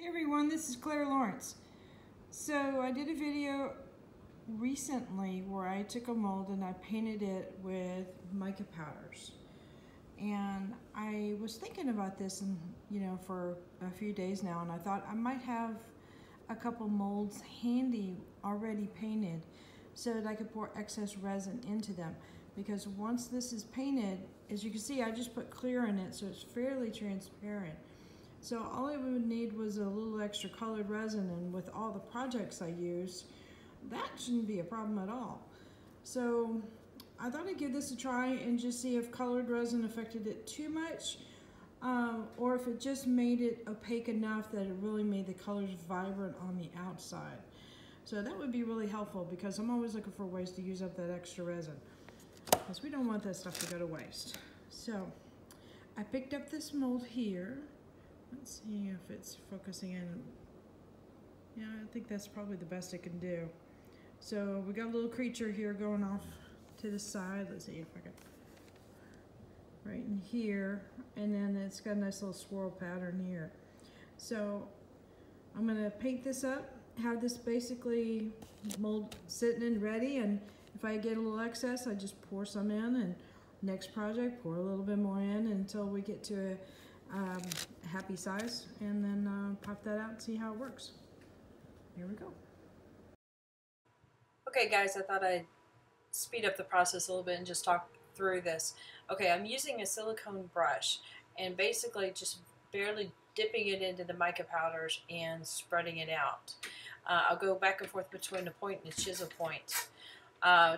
Hey everyone, this is Claire Lawrence. So I did a video recently where I took a mold and I painted it with mica powders. And I was thinking about this and for a few days now, and I thought I might have a couple molds handy already painted so that I could pour excess resin into them. Because once this is painted, as you can see, I just put clear in it so it's fairly transparent. So all I would need was a little extra colored resin, and with all the projects I use, that shouldn't be a problem at all. So I thought I'd give this a try and just see if colored resin affected it too much, or if it just made it opaque enough that it really made the colors vibrant on the outside. So that would be really helpful, because I'm always looking for ways to use up that extra resin, because we don't want that stuff to go to waste. So I picked up this mold here. Let's see if it's focusing in. Yeah, I think that's probably the best it can do. So we got a little creature here going off to the side. Let's see if I can, right in here. And then it's got a nice little swirl pattern here. So I'm gonna paint this up, have this basically mold sitting and ready. And if I get a little excess, I just pour some in, and next project, pour a little bit more in until we get to a happy size, and then pop that out and see how it works. Here we go. Okay guys, I thought I'd speed up the process a little bit and just talk through this. Okay, I'm using a silicone brush and basically just barely dipping it into the mica powders and spreading it out. I'll go back and forth between the point and the chisel point,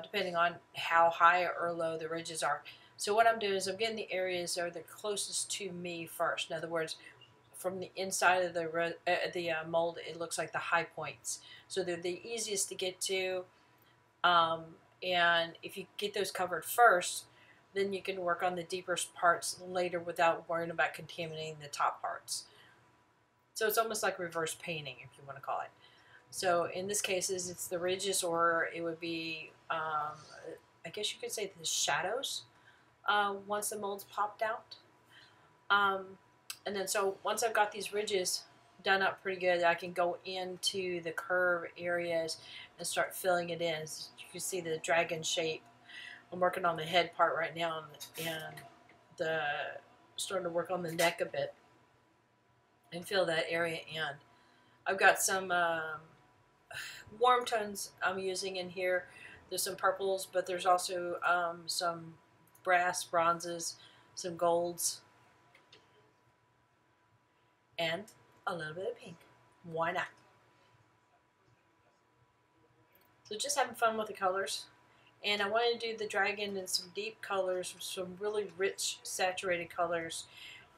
depending on how high or low the ridges are. So what I'm doing is I'm getting the areas that are the closest to me first. In other words, from the inside of the mold, it looks like the high points. So they're the easiest to get to, and if you get those covered first, then you can work on the deeper parts later without worrying about contaminating the top parts. So it's almost like reverse painting, if you want to call it. So in this case, it's the ridges, or it would be, I guess you could say the shadows. Once the mold's popped out, and then so once I've got these ridges done up pretty good, I can go into the curve areas and start filling it in. So you can see the dragon shape. I'm working on the head part right now, and the starting to work on the neck a bit and fill that area in. I've got some warm tones I'm using in here. There's some purples, but there's also some brass, bronzes, some golds, and a little bit of pink. Why not? So just having fun with the colors. And I wanted to do the dragon in some deep colors, some really rich, saturated colors.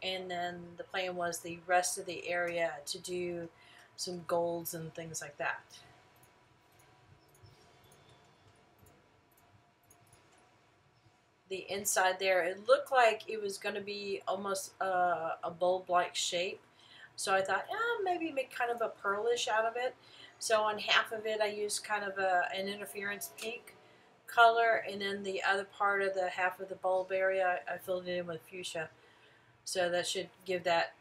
And then the plan was the rest of the area to do some golds and things like that. The inside there, it looked like it was going to be almost a bulb-like shape, so I thought, maybe make kind of a pearlish out of it. So on half of it I used kind of an interference pink color, and then the other part of the half of the bulb area I filled it in with fuchsia, so that should give that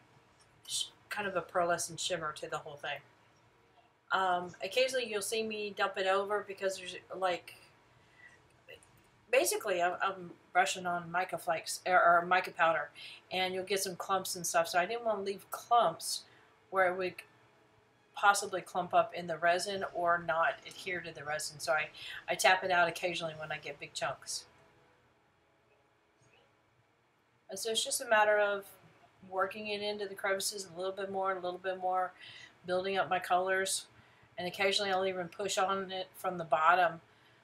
kind of a pearlescent shimmer to the whole thing. Occasionally you'll see me dump it over, because there's like basically I'm brushing on mica flakes or mica powder, and you'll get some clumps and stuff. So I didn't want to leave clumps where it would possibly clump up in the resin or not adhere to the resin. So I tap it out occasionally when I get big chunks. And so it's just a matter of working it into the crevices a little bit more, building up my colors. And occasionally I'll even push on it from the bottom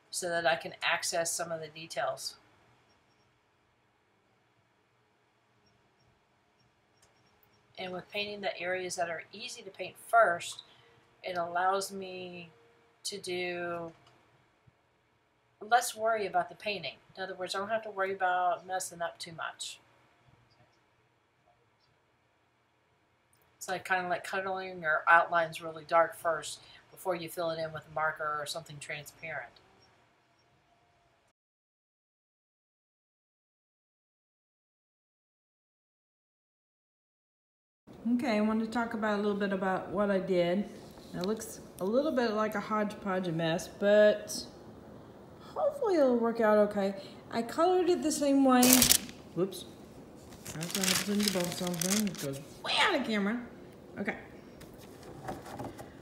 so that I can access some of the details. And with painting the areas that are easy to paint first, it allows me to do less worry about the painting. In other words, I don't have to worry about messing up too much. It's like kind of like coloring your outlines really dark first before you fill it in with a marker or something transparent. Okay, I wanted to talk about a little bit about what I did. It looks a little bit like a hodgepodge mess, but hopefully it'll work out okay. I colored it the same way. Whoops. That's what happens about something. It goes way out of camera. Okay.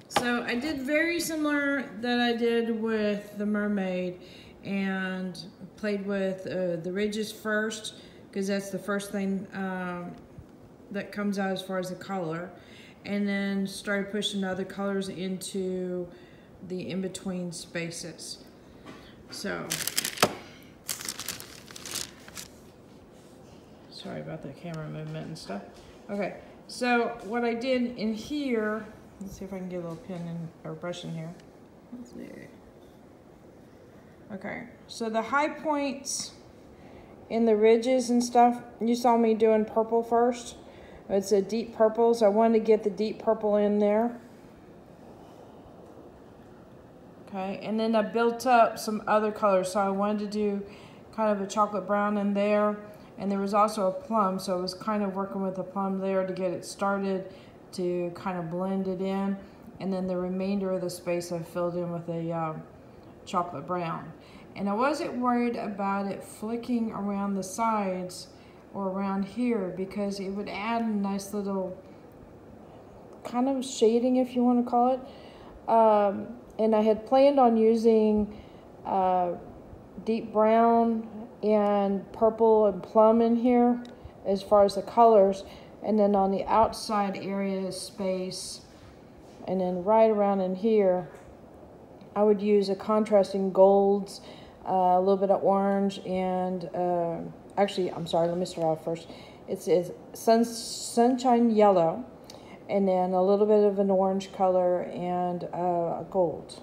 So I did very similar that I did with the mermaid and played with the ridges first, because that's the first thing that comes out as far as the color, and then started pushing other colors into the in-between spaces. So, sorry about the camera movement and stuff. Okay, so what I did in here, let's see if I can get a little pin in, or brush in here. Let's see. Okay, so the high points in the ridges and stuff, you saw me doing purple first. It's a deep purple, so I wanted to get the deep purple in there. Okay, and then I built up some other colors. So I wanted to do kind of a chocolate brown in there, and there was also a plum, so I was kind of working with the plum there to get it started, to kind of blend it in, and then the remainder of the space I filled in with a chocolate brown. And I wasn't worried about it flicking around the sides or around here, because it would add a nice little kind of shading, if you want to call it. And I had planned on using deep brown and purple and plum in here as far as the colors, and then on the outside area space, and then right around in here, I would use a contrasting golds, a little bit of orange, and actually, I'm sorry, let me start off first. It's sunshine yellow, and then a little bit of an orange color, and a gold.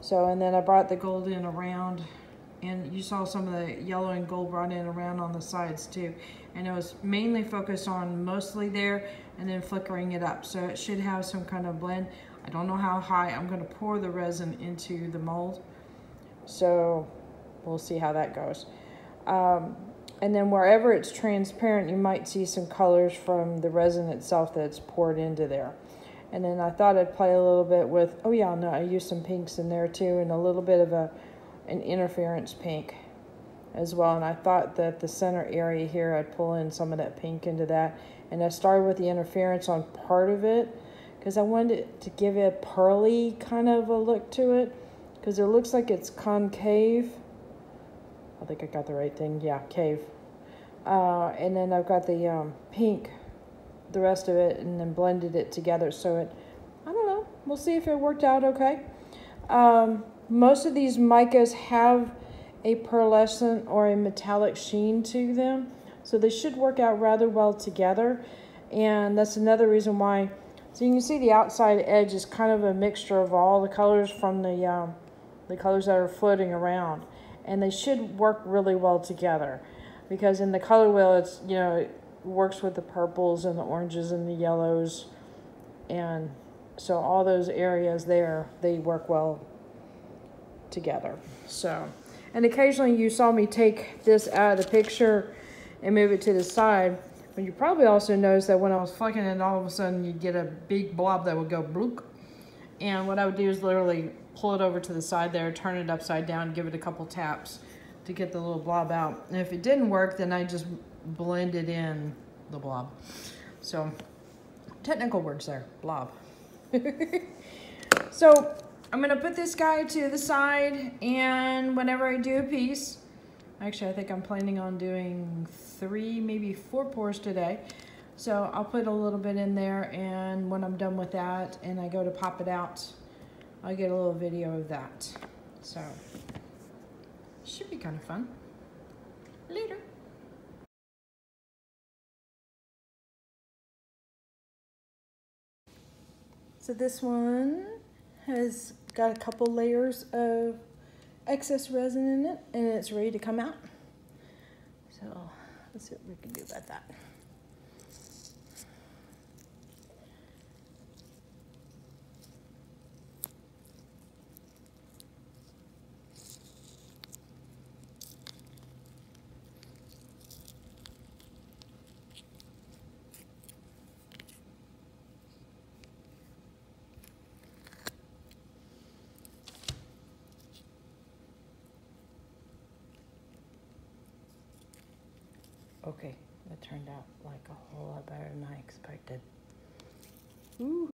So, and then I brought the gold in around, and you saw some of the yellow and gold brought in around on the sides too. And it was mainly focused on mostly there, and then flickering it up. So it should have some kind of blend. I don't know how high. I'm gonna pour the resin into the mold. So we'll see how that goes. And then wherever it's transparent, you might see some colors from the resin itself that's poured into there. And then I thought I'd play a little bit with, oh yeah, no, I used some pinks in there too, and a little bit of an interference pink as well. And I thought that the center area here, I'd pull in some of that pink into that. And I started with the interference on part of it, because I wanted it to give it a pearly kind of a look to it, because it looks like it's concave. I think I got the right thing. Yeah, cave. And then I've got the pink, the rest of it, and then blended it together. So it, I don't know. We'll see if it worked out okay. Most of these micas have a pearlescent or a metallic sheen to them, so they should work out rather well together. And that's another reason why. So you can see the outside edge is kind of a mixture of all the colors from the colors that are floating around. And they should work really well together, because in the color wheel, it's, you know, it works with the purples and the oranges and the yellows, and so all those areas there, they work well together. So, and occasionally you saw me take this out of the picture and move it to the side, but you probably also noticed that when I was flicking it, all of a sudden you'd get a big blob that would go bloop. And what I would do is literally pull it over to the side there, turn it upside down, give it a couple taps to get the little blob out. And if it didn't work, then I just blended in the blob. So, technical words there, blob. So, I'm gonna put this guy to the side, and whenever I do a piece, actually I think I'm planning on doing 3, maybe 4 pours today. So I'll put a little bit in there, and when I'm done with that and I go to pop it out, I'll get a little video of that. So, should be kind of fun. Later. So this one has got a couple layers of excess resin in it, and it's ready to come out. So let's see what we can do about that. Okay, that turned out like a whole lot better than I expected. Woo!